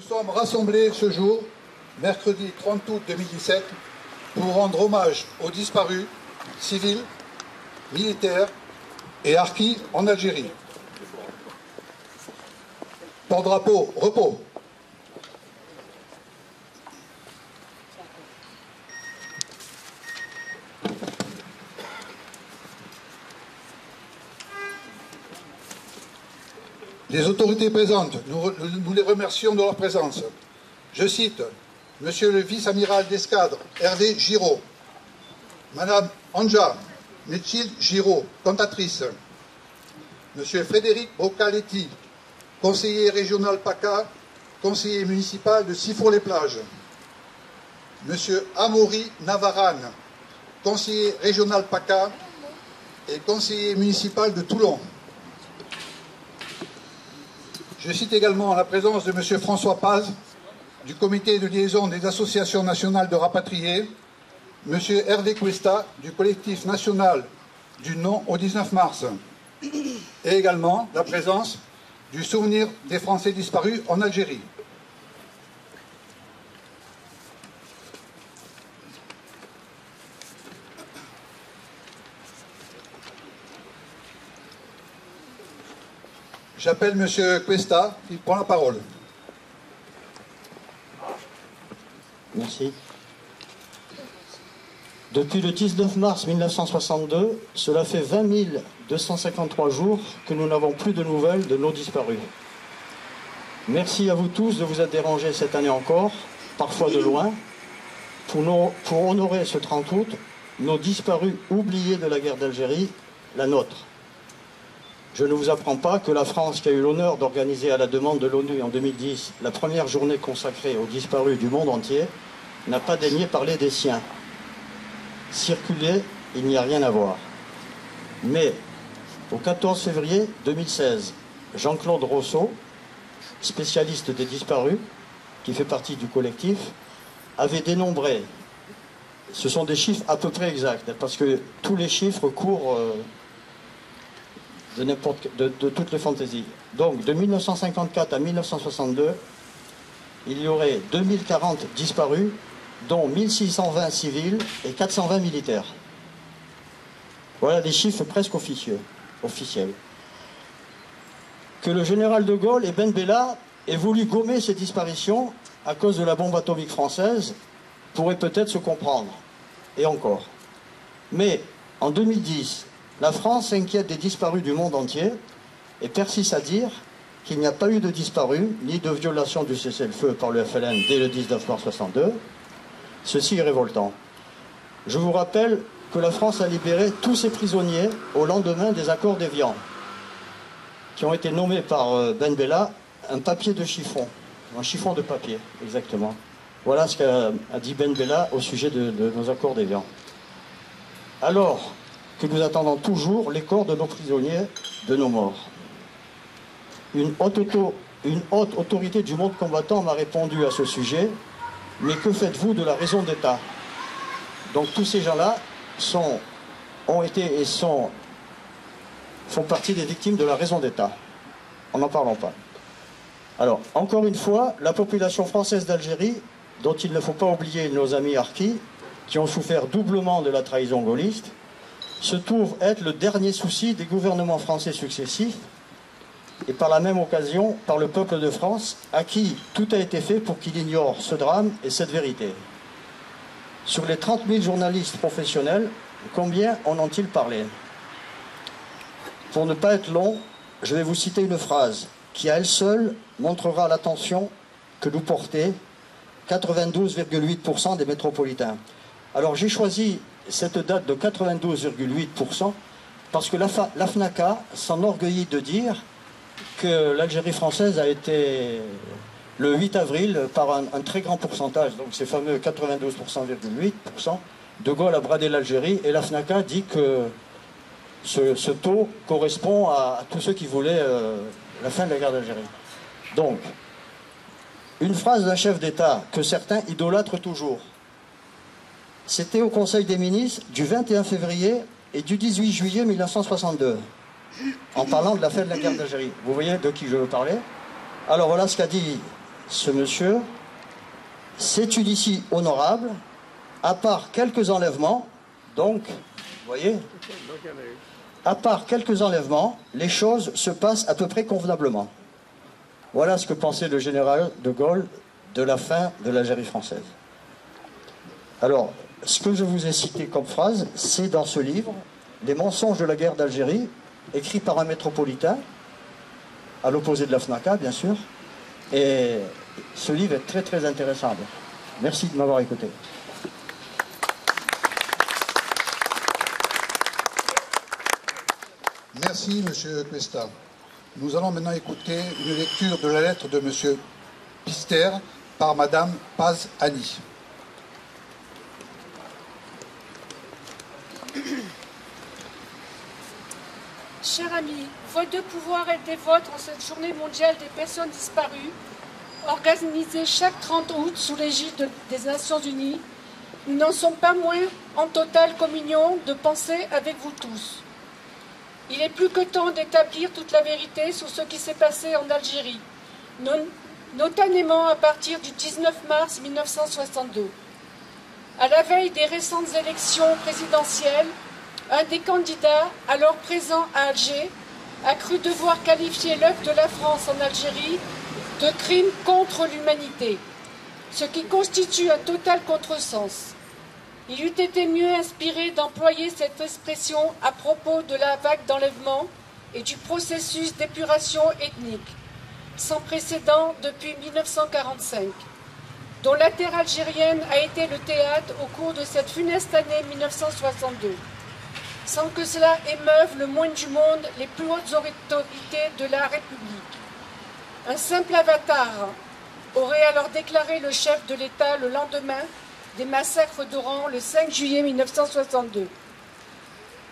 nous sommes rassemblés ce jour, mercredi 30 août 2017, pour rendre hommage aux disparus, civils, militaires et harkis en Algérie. Porte-drapeau, repos. Les autorités présentes, nous les remercions de leur présence. Je cite Monsieur le vice-amiral d'escadre Hervé Giraud, Madame Anja Mitchil Giraud, cantatrice, Monsieur Frédéric Bocaletti, conseiller régional PACA, conseiller municipal de Sifour-les-Plages, Monsieur Amaury Navarane, conseiller régional PACA et conseiller municipal de Toulon. Je cite également la présence de M. François Paz, du comité de liaison des associations nationales de rapatriés, M. Hervé Cuesta, du collectif national du non au 19 mars, et également la présence du souvenir des Français disparus en Algérie. J'appelle M. Cuesta, qui prend la parole. Merci. Depuis le 19 mars 1962, cela fait 20 253 jours que nous n'avons plus de nouvelles de nos disparus. Merci à vous tous de vous être dérangés cette année encore, parfois de loin, pour honorer ce 30 août, nos disparus oubliés de la guerre d'Algérie, la nôtre. Je ne vous apprends pas que la France, qui a eu l'honneur d'organiser à la demande de l'ONU en 2010 la première journée consacrée aux disparus du monde entier, n'a pas daigné parler des siens. Circuler, il n'y a rien à voir. Mais, au 14 février 2016, Jean-Claude Rousseau, spécialiste des disparus, qui fait partie du collectif, avait dénombré, ce sont des chiffres à peu près exacts, parce que tous les chiffres courent... De toutes les fantaisies. Donc, de 1954 à 1962, il y aurait 2040 disparus, dont 1620 civils et 420 militaires. Voilà des chiffres presque officiels. Que le général de Gaulle et Ben Bella aient voulu gommer ces disparitions à cause de la bombe atomique française pourrait peut-être se comprendre, et encore. Mais, en 2010, la France s'inquiète des disparus du monde entier et persiste à dire qu'il n'y a pas eu de disparus ni de violation du cessez-le-feu par le FLN dès le 19 mars 62. Ceci est révoltant. Je vous rappelle que la France a libéré tous ses prisonniers au lendemain des accords d'Évian, qui ont été nommés par Ben Bella un papier de chiffon, un chiffon de papier, exactement. Voilà ce qu'a dit Ben Bella au sujet de nos accords d'Évian. Alors que nous attendons toujours les corps de nos prisonniers, de nos morts. Une haute autorité du monde combattant m'a répondu à ce sujet, mais que faites-vous de la raison d'État? Donc tous ces gens-là font partie des victimes de la raison d'État. On n'en parle pas. Alors, encore une fois, la population française d'Algérie, dont il ne faut pas oublier nos amis harkis, qui ont souffert doublement de la trahison gaulliste, se trouve être le dernier souci des gouvernements français successifs et par la même occasion par le peuple de France à qui tout a été fait pour qu'il ignore ce drame et cette vérité. Sur les 30 000 journalistes professionnels, combien en ont-ils parlé? Pour ne pas être long, je vais vous citer une phrase qui à elle seule montrera l'attention que nous portait 92,8% des métropolitains. Alors j'ai choisi cette date de 92,8% parce que la FNACA s'enorgueillit de dire que l'Algérie française a été le 8 avril par un très grand pourcentage, donc ces fameux 92,8%, de Gaulle a bradé l'Algérie et la FNACA dit que ce taux correspond à tous ceux qui voulaient la fin de la guerre d'Algérie. Donc, une phrase d'un chef d'État que certains idolâtrent toujours. C'était au Conseil des ministres du 21 février et du 18 juillet 1962, en parlant de la fin de la guerre d'Algérie. Vous voyez de qui je veux parler? Alors voilà ce qu'a dit ce monsieur c'est une ici honorable, à part quelques enlèvements, donc, vous voyez, à part quelques enlèvements, les choses se passent à peu près convenablement. Voilà ce que pensait le général de Gaulle de la fin de l'Algérie française. Alors, ce que je vous ai cité comme phrase, c'est dans ce livre, Les mensonges de la guerre d'Algérie, écrit par un métropolitain, à l'opposé de la FNACA, bien sûr. Et ce livre est très très intéressant. Merci de m'avoir écouté. Merci, monsieur Cuesta. Nous allons maintenant écouter une lecture de la lettre de monsieur Pister par madame Pazzani. Chers amis, faute de pouvoir être des vôtres en cette journée mondiale des personnes disparues, organisée chaque 30 août sous l'égide des Nations Unies, nous n'en sommes pas moins en totale communion de pensée avec vous tous. Il est plus que temps d'établir toute la vérité sur ce qui s'est passé en Algérie, notamment à partir du 19 mars 1962. À la veille des récentes élections présidentielles, un des candidats, alors présent à Alger, a cru devoir qualifier l'œuvre de la France en Algérie de crime contre l'humanité, ce qui constitue un total contresens. Il eût été mieux inspiré d'employer cette expression à propos de la vague d'enlèvement et du processus d'épuration ethnique, sans précédent depuis 1945, dont la terre algérienne a été le théâtre au cours de cette funeste année 1962. Sans que cela émeuve le moins du monde les plus hautes autorités de la République. Un simple avatar aurait alors déclaré le chef de l'État le lendemain des massacres d'Oran le 5 juillet 1962.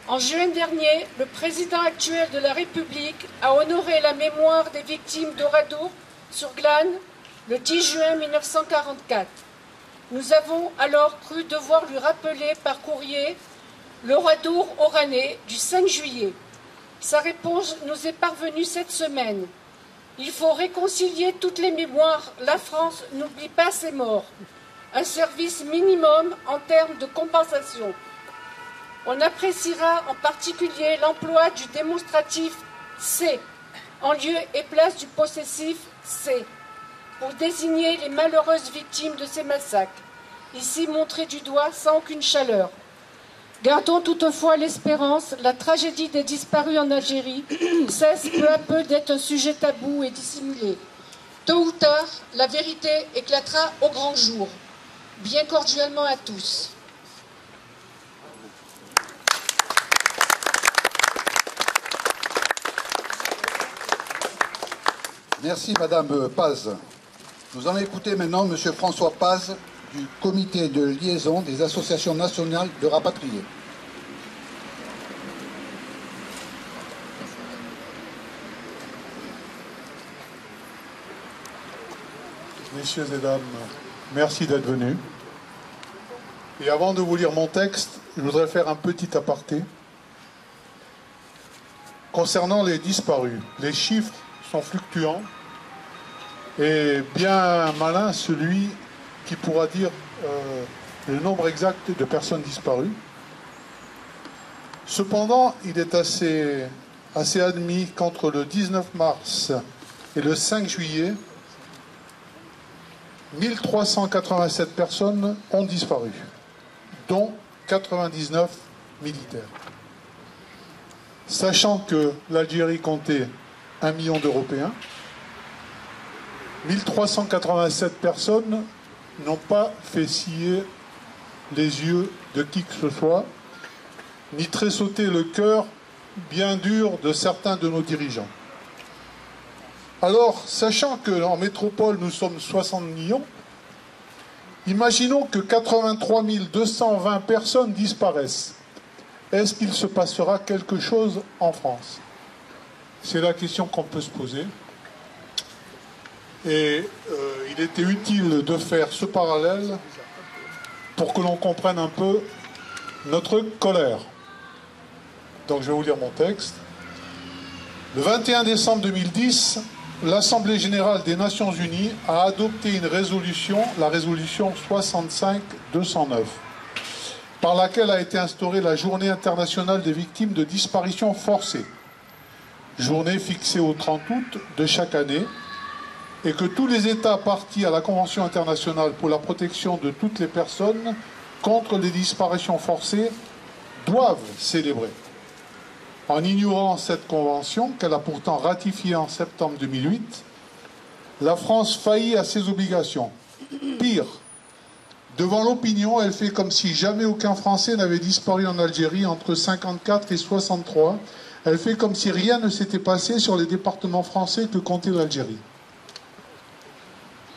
En juin dernier, le président actuel de la République a honoré la mémoire des victimes d'Oradour sur Glane le 10 juin 1944. Nous avons alors cru devoir lui rappeler par courrier l'oradour oranais du 5 juillet. Sa réponse nous est parvenue cette semaine. Il faut réconcilier toutes les mémoires. La France n'oublie pas ses morts. Un service minimum en termes de compensation. On appréciera en particulier l'emploi du démonstratif C en lieu et place du possessif C pour désigner les malheureuses victimes de ces massacres, ici montrées du doigt sans aucune chaleur. Gardons toutefois l'espérance, la tragédie des disparus en Algérie cesse peu à peu d'être un sujet tabou et dissimulé. Tôt ou tard, la vérité éclatera au grand jour. Bien cordialement à tous. Merci madame Paz. Nous allons écouter maintenant monsieur François Paz, du comité de liaison des associations nationales de rapatriés. Messieurs et dames, merci d'être venus. Et avant de vous lire mon texte, je voudrais faire un petit aparté. Concernant les disparus, les chiffres sont fluctuants et bien malin celui qui pourra dire le nombre exact de personnes disparues. Cependant, il est assez admis qu'entre le 19 mars et le 5 juillet, 1387 personnes ont disparu, dont 99 militaires. Sachant que l'Algérie comptait 1 million d'Européens, 1387 personnes n'ont pas fait scier les yeux de qui que ce soit, ni tressauter le cœur bien dur de certains de nos dirigeants. Alors, sachant qu'en métropole, nous sommes 60 millions, imaginons que 83 220 personnes disparaissent. Est-ce qu'il se passera quelque chose en France? C'est la question qu'on peut se poser. Et il était utile de faire ce parallèle pour que l'on comprenne un peu notre colère. Donc je vais vous lire mon texte. Le 21 décembre 2010, l'Assemblée générale des Nations unies a adopté une résolution, la résolution 65-209, par laquelle a été instaurée la Journée internationale des victimes de disparitions forcées, journée fixée au 30 août de chaque année, et que tous les États partis à la Convention internationale pour la protection de toutes les personnes contre les disparitions forcées doivent célébrer. En ignorant cette convention, qu'elle a pourtant ratifiée en septembre 2008, la France faillit à ses obligations. Pire, devant l'opinion, elle fait comme si jamais aucun Français n'avait disparu en Algérie entre 1954 et 1963. Elle fait comme si rien ne s'était passé sur les départements français que comptait l'Algérie.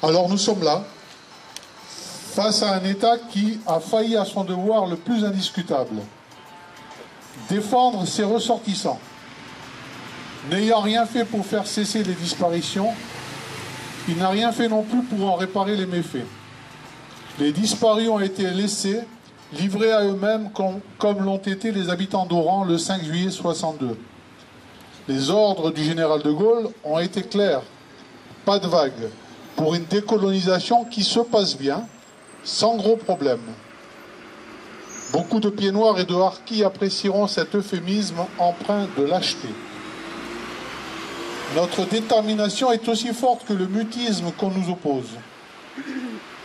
Alors nous sommes là, face à un État qui a failli à son devoir le plus indiscutable. Défendre ses ressortissants, n'ayant rien fait pour faire cesser les disparitions, il n'a rien fait non plus pour en réparer les méfaits. Les disparus ont été laissés, livrés à eux-mêmes comme l'ont été les habitants d'Oran le 5 juillet 1962. Les ordres du général de Gaulle ont été clairs, pas de vagues. Pour une décolonisation qui se passe bien, sans gros problème. Beaucoup de pieds noirs et de harkis apprécieront cet euphémisme empreint de lâcheté. Notre détermination est aussi forte que le mutisme qu'on nous oppose.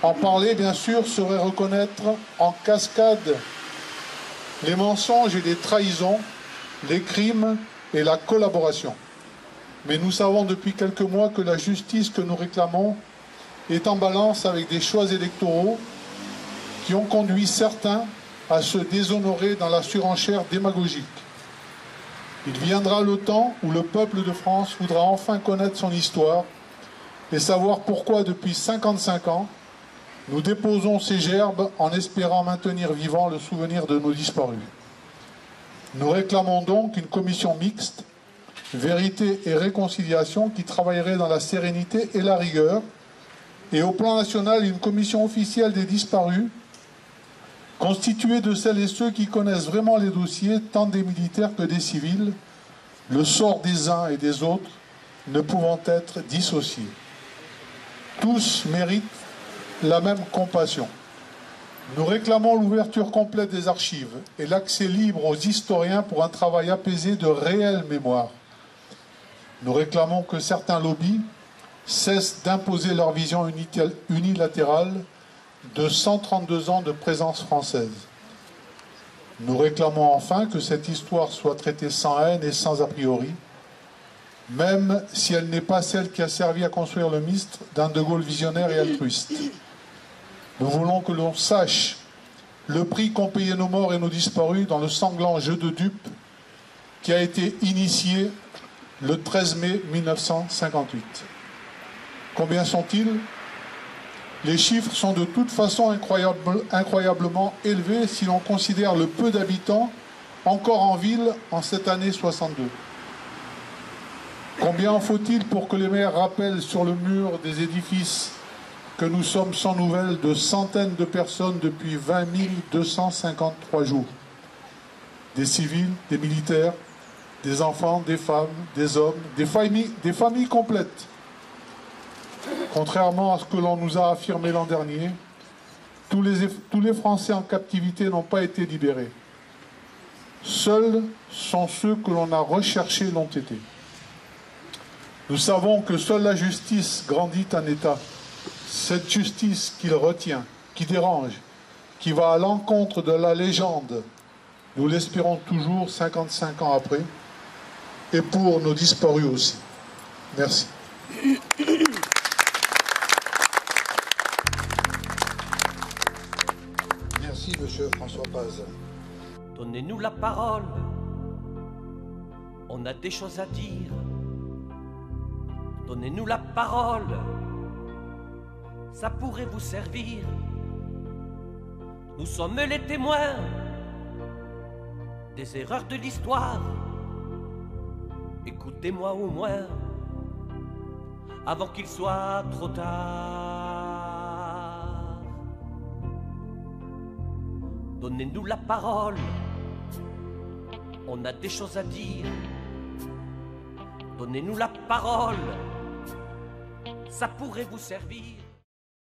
En parler, bien sûr, serait reconnaître en cascade les mensonges et les trahisons, les crimes et la collaboration. Mais nous savons depuis quelques mois que la justice que nous réclamons est en balance avec des choix électoraux qui ont conduit certains à se déshonorer dans la surenchère démagogique. Il viendra le temps où le peuple de France voudra enfin connaître son histoire et savoir pourquoi depuis 55 ans, nous déposons ces gerbes en espérant maintenir vivant le souvenir de nos disparus. Nous réclamons donc une commission mixte Vérité et réconciliation qui travaillerait dans la sérénité et la rigueur, et au plan national une commission officielle des disparus constituée de celles et ceux qui connaissent vraiment les dossiers, tant des militaires que des civils, le sort des uns et des autres ne pouvant être dissociés. Tous méritent la même compassion. Nous réclamons l'ouverture complète des archives et l'accès libre aux historiens pour un travail apaisé de réelle mémoire. Nous réclamons que certains lobbies cessent d'imposer leur vision unilatérale de 132 ans de présence française. Nous réclamons enfin que cette histoire soit traitée sans haine et sans a priori, même si elle n'est pas celle qui a servi à construire le mythe d'un De Gaulle visionnaire et altruiste. Nous voulons que l'on sache le prix qu'ont payé nos morts et nos disparus dans le sanglant jeu de dupes qui a été initié le 13 mai 1958. Combien sont-ils? Les chiffres sont de toute façon incroyablement élevés si l'on considère le peu d'habitants encore en ville en cette année 62. Combien en faut-il pour que les maires rappellent sur le mur des édifices que nous sommes sans nouvelles de centaines de personnes depuis 20 253 jours? Des civils, des militaires, des enfants, des femmes, des hommes, des familles complètes. Contrairement à ce que l'on nous a affirmé l'an dernier, tous les Français en captivité n'ont pas été libérés. Seuls sont ceux que l'on a recherchés l'ont été. Nous savons que seule la justice grandit un État. Cette justice qu'il retient, qui dérange, qui va à l'encontre de la légende, nous l'espérons toujours 55 ans après, et pour nos disparus aussi. Merci. Merci, monsieur François Paz. Donnez-nous la parole. On a des choses à dire. Donnez-nous la parole. Ça pourrait vous servir. Nous sommes les témoins des erreurs de l'histoire. Écoutez-moi au moins, avant qu'il soit trop tard. Donnez-nous la parole. On a des choses à dire. Donnez-nous la parole. ça pourrait vous servir.